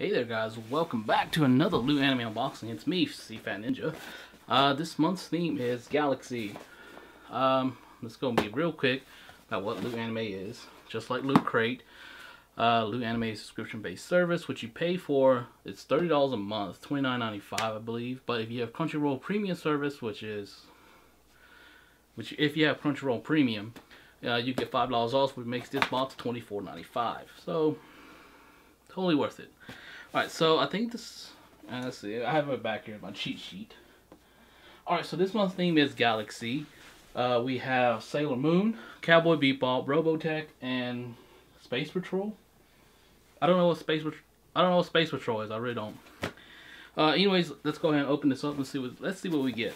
Hey there guys, welcome back to another Loot Anime Unboxing. It's me, CFatNinja. This month's theme is Galaxy. Let's go and be real quick about what Loot Anime is. Just like Loot Crate, Loot Anime is a subscription-based service, which you pay for. It's $30 a month, $29.95 I believe. But if you have Crunchyroll Premium service, you get $5 off, which makes this box $24.95. So, totally worth it. Alright, so I think this... let's see, I have it back here in my cheat sheet. Alright, so this month's theme is Galaxy. We have Sailor Moon, Cowboy Bebop, Robotech, and Space Patrol. I don't know what Space Patrol is. I really don't. Anyways, let's go ahead and open this up and see what. Let's see what we get.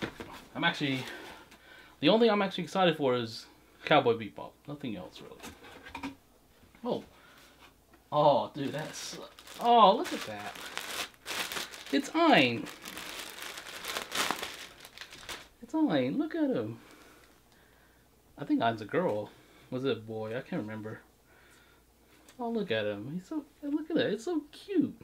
The only thing I'm actually excited for is Cowboy Bebop. Nothing else really. Oh. Oh, dude, that's... Oh, look at that. It's Ein. It's Ein. Look at him. I think Ein's a girl. Was it a boy? I can't remember. Oh, look at him. He's so... Look at that. It's so cute.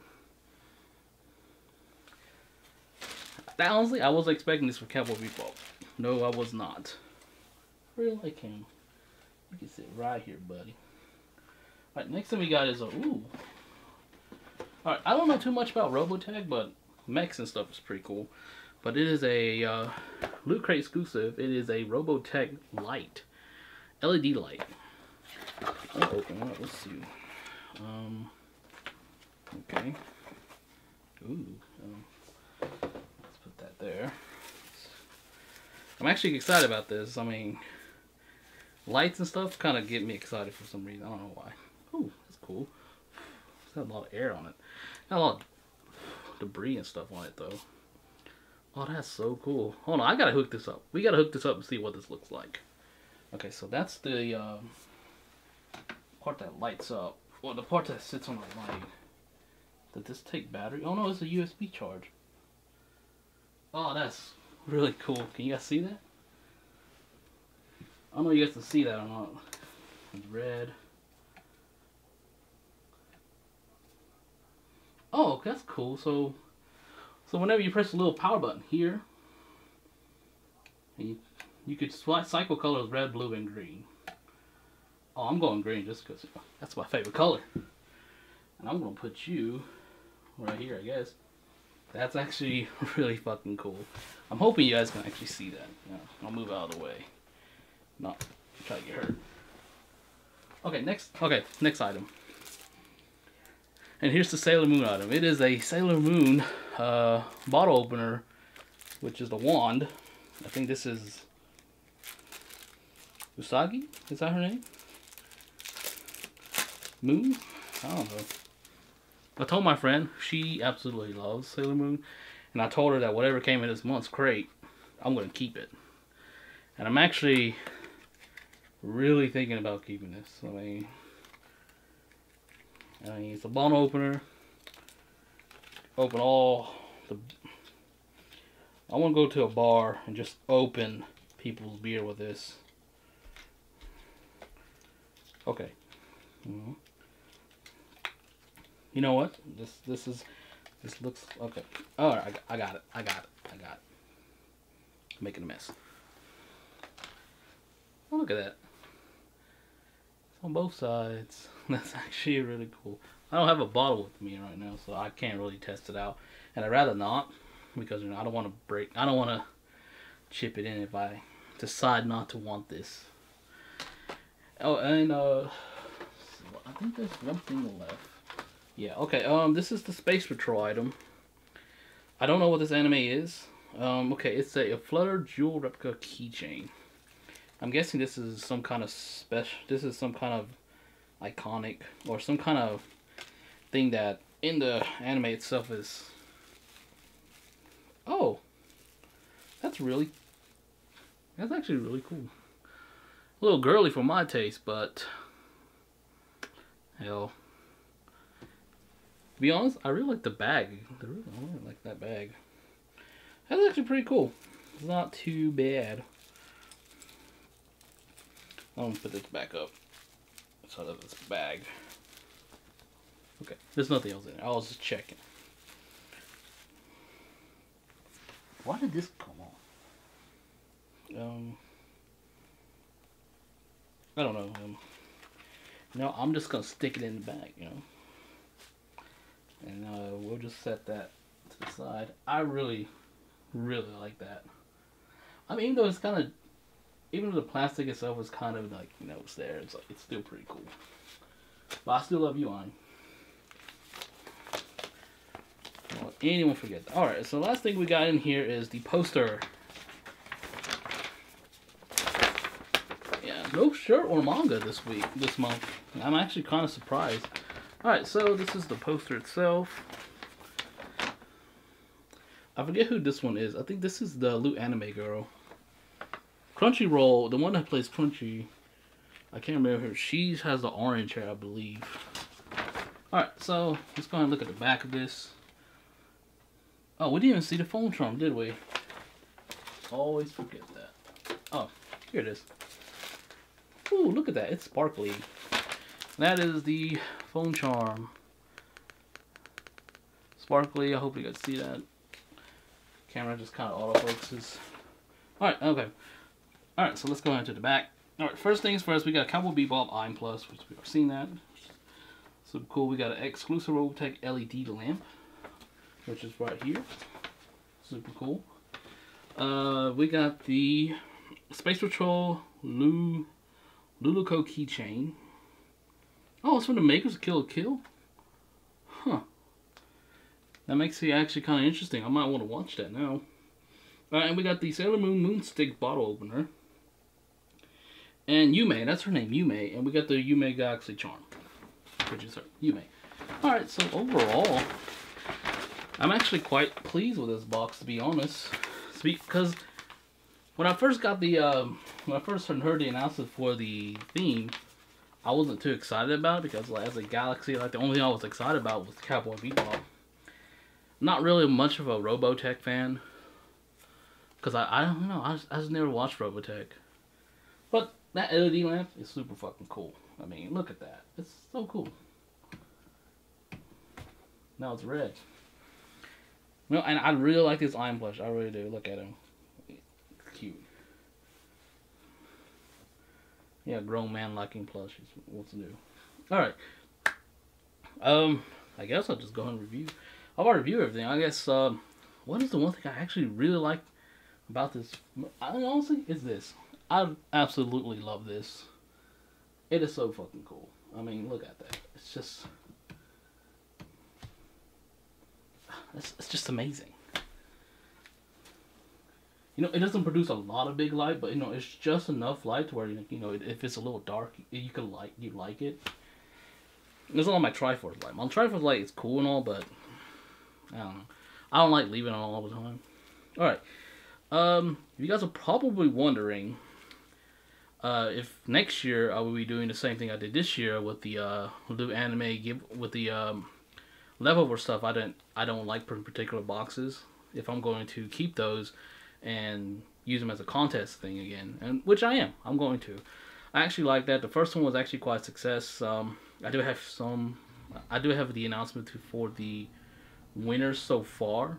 Honestly, I wasn't expecting this for Cowboy Bebop. No, I was not. I really like him. You can sit right here, buddy. Alright, next thing we got is a... Ooh. Alright, I don't know too much about Robotech, but mechs and stuff is pretty cool. But it is a Loot Crate exclusive. It is a Robotech light. LED light. I'll open it up. Let's see. Okay. Ooh. Let's put that there. I'm actually excited about this. I mean, lights and stuff kind of get me excited for some reason. I don't know why. Ooh, that's cool. It's got a lot of air on it. Got a lot of debris and stuff on it, though. Oh, that's so cool. Hold on, I gotta hook this up. We gotta hook this up and see what this looks like. Okay, so that's the part that lights up. Well, the part that sits on the light. Did this take battery? Oh no, it's a USB charge. Oh, that's really cool. Can you guys see that? I don't know if you guys can see that or not. It's red. Oh, that's cool. So whenever you press the little power button here, you could cycle colors red, blue, and green. Oh, I'm going green just because that's my favorite color. And I'm going to put you right here, I guess. That's actually really fucking cool. I'm hoping you guys can actually see that. Yeah, I'll move out of the way. Not try to get hurt. Okay, next item. And here's the Sailor Moon item. It is a Sailor Moon bottle opener, which is the wand. I think this is Usagi? Is that her name? Moon? I don't know. I told my friend, she absolutely loves Sailor Moon. And I told her that whatever came in this month's crate, I'm going to keep it. And I'm actually really thinking about keeping this. I mean, it's a bottle opener. Open all the... I want to go to a bar and just open people's beer with this. Okay. Mm-hmm. You know what? This looks... Okay. Alright, I got it. I'm making a mess. Oh, look at that. It's on both sides. That's actually really cool. I don't have a bottle with me right now, so I can't really test it out. And I'd rather not, because you know, I don't want to break... I don't want to chip it in if I decide not to want this. Oh, and I think there's one thing left. Yeah, okay, this is the Space Patrol item. I don't know what this anime is. Okay, it's a Flutter Jewel Replica Keychain. I'm guessing this is some kind of special, this is some kind of iconic, or some kind of thing that in the anime itself is... Oh! That's actually really cool. A little girly for my taste, but... Hell... To be honest, I really like the bag. I really like that bag. That's actually pretty cool. It's not too bad. I'm gonna put this back up. It's out of this bag. Okay, there's nothing else in there. I was just checking. Why did this come on? I don't know. No, I'm just gonna stick it in the bag, you know. And we'll just set that to the side. I really, really like that. I mean, even though it's kind of, even though the plastic itself is kind of like, you know, it's there. It's like, it's still pretty cool. But I still love you, Ein. Don't let anyone forget that. All right, so last thing we got in here is the poster. Yeah, no shirt or manga this week, this month. I'm actually kind of surprised. All right, so this is the poster itself. I forget who this one is. I think this is the Loot Anime girl. Crunchyroll, the one that plays Crunchy, I can't remember her. She has the orange hair, I believe. Alright, so let's go ahead and look at the back of this. Oh, we didn't even see the phone charm, did we? Always forget that. Oh, here it is. Ooh, look at that. It's sparkly. That is the phone charm. Sparkly. I hope you guys see that. Camera just kind of auto-focuses. Alright, okay. Alright, so let's go into the back. Alright, first things first, we got Cowboy Bebop Ein Plus, which we've seen that. So cool, we got an exclusive Robotech LED lamp, which is right here. Super cool. We got the Space Patrol Luluco keychain. Oh, it's from the makers of Kill la Kill? Huh. That makes it actually kind of interesting. I might want to watch that now. Alright, and we got the Sailor Moon Moonstick bottle opener. And Yume, that's her name, Yume. And we got the Yume Galaxy Charm, which is her, Yume. Alright, so overall, I'm actually quite pleased with this box, to be honest. Because when I first got the, when I first heard the announcement for the theme, I wasn't too excited about it because, like, as a Galaxy, like, the only thing I was excited about was Cowboy Bebop. Not really much of a Robotech fan. Because I don't know, I just never watched Robotech. But that LED lamp is super fucking cool. I mean, look at that. It's so cool. Now it's red. No, and I really like this Ein plush. I really do. Look at him. It's cute. Yeah, grown man liking plush is what's new. Alright. I guess I'll just go ahead and review. I'll review everything. I guess, what is the one thing I actually really like about this, I mean, honestly, is this. I absolutely love this. It is so fucking cool. I mean, look at that. It's just, it's just amazing. You know, it doesn't produce a lot of big light, but you know, it's just enough light to where, you know, if it's a little dark, you can like it. There's a lot of my Triforce light. My Triforce light is cool and all, but I don't know. I don't like leaving it on all the time. All right. You guys are probably wondering if next year I will be doing the same thing I did this year with the Loot Anime leftover stuff. I don't like particular boxes. If I'm going to keep those and use them as a contest thing again, and which I am. I'm going to. I actually like that. The first one was actually quite a success. I do have the announcement for the winners so far.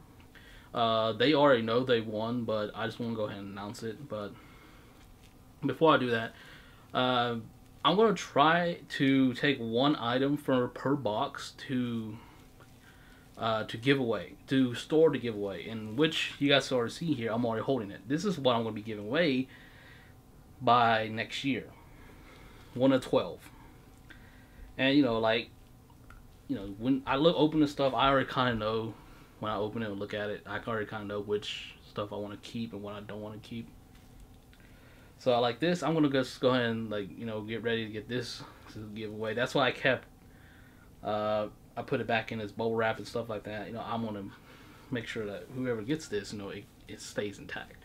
They already know they won, but I just want to go ahead and announce it. But before I do that, I'm going to try to take one item per box to give away, to store to give away. And which you guys already see here, I'm already holding it. This is what I'm going to be giving away by next year. 1 of 12. And, you know, like, you know, when I open this stuff, I already kind of know. When I open it and look at it, I already kind of know which stuff I want to keep and what I don't want to keep. So like this, I'm gonna just go ahead and, like, you know, get ready to get this to give away. That's why I kept, I put it back in this bubble wrap and stuff like that. You know, I'm gonna make sure that whoever gets this, you know, it stays intact.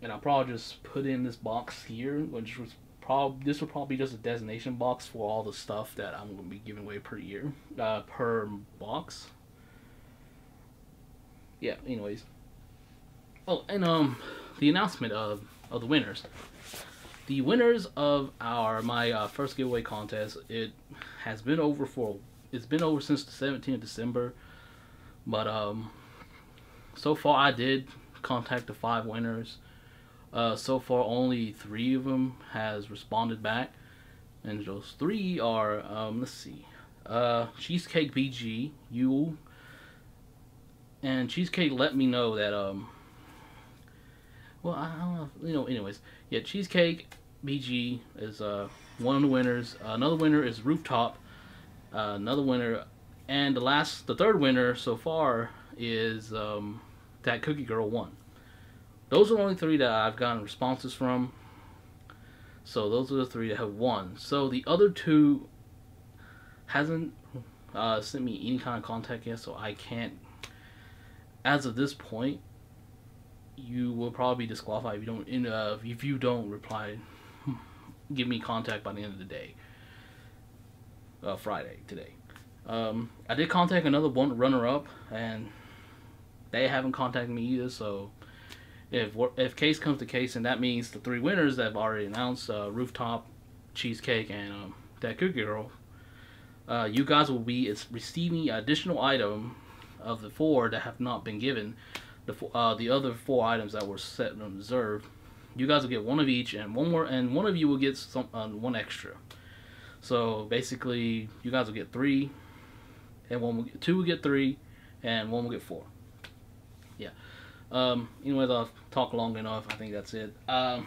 And I'll probably just put in this box here, which was probably, this will probably be just a designation box for all the stuff that I'm gonna be giving away per year, per box. Yeah, anyways. Oh, and the announcement of the winners. The winners of our first giveaway contest, it has been over it's been over since the 17th of December, but so far I did contact the 5 winners. So far only 3 of them has responded back, and those 3 are let's see, CheesecakeBG, Yule, and Cheesecake let me know that well, I don't know, you know, anyways, yeah, CheesecakeBG is one of the winners. Another winner is RoofTop, another winner, and the third winner so far is DatCookieGurl 1. Those are the only 3 that I've gotten responses from, so those are the 3 that have won. So the other 2 hasn't sent me any kind of contact yet, so I can't, as of this point, you will probably be disqualified if you don't reply, give me contact by the end of the day, Friday, today. I did contact another one runner-up, and they haven't contacted me either. So if case comes to case, and that means the 3 winners that I've already announced, RoofTop, Cheesecake, and DatCookieGurl, you guys will be receiving additional item of the 4 that have not been given. The other 4 items that were set and reserved, you guys will get 1 of each, and one of you will get some 1 extra. So basically, you guys will get 3, and 2 will get 3, and 1 will get 4. Yeah. Anyways, I've talked long enough. I think that's it. I'm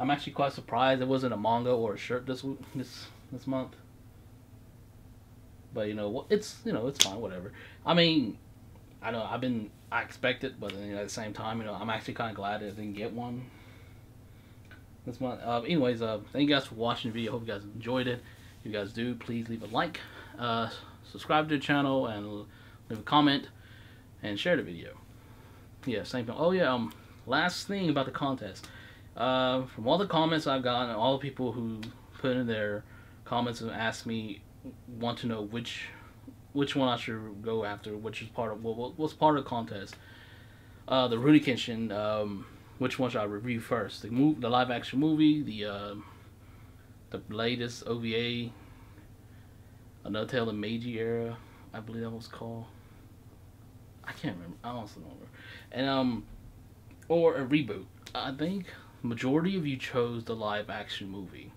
actually quite surprised there wasn't a manga or a shirt this month. But you know, it's fine, whatever. I mean, I know I expect it, but then, at the same time, you know, I'm actually kind of glad that I didn't get one this month. Anyways, thank you guys for watching the video. Hope you guys enjoyed it. If you guys do, please leave a like, subscribe to the channel, and leave a comment, and share the video. Yeah, same thing. Oh yeah, last thing about the contest. From all the comments I've gotten, all the people who put in their comments and asked me, want to know which one I should go after, which is part of what's part of the contest, the Rurouni Kenshin, which one should I review first, the live action movie, the latest OVA, Another Tale of Meiji Era, I believe that was called, I can't remember, I honestly don't remember, and or a reboot. I think majority of you chose the live action movie.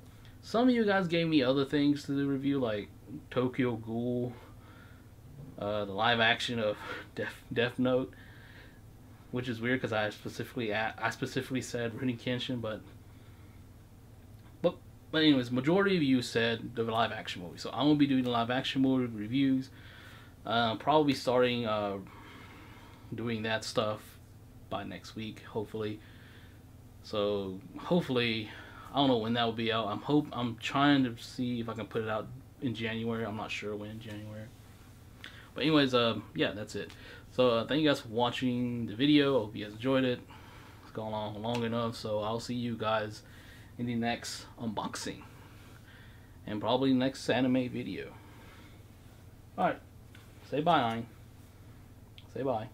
Some of you guys gave me other things to review, like Tokyo Ghoul, the live action of Death Note, which is weird because I specifically said Rurouni Kenshin, but anyways, majority of you said the live action movie, so I'm gonna be doing the live action movie reviews. Probably starting doing that stuff by next week, hopefully. So hopefully, I don't know when that will be out. I'm trying to see if I can put it out in January. I'm not sure when in January. But anyways, yeah, that's it. So thank you guys for watching the video. Hope you guys enjoyed it. It's gone on long enough, so I'll see you guys in the next unboxing and probably next anime video. All right, say bye, Ein. Say bye.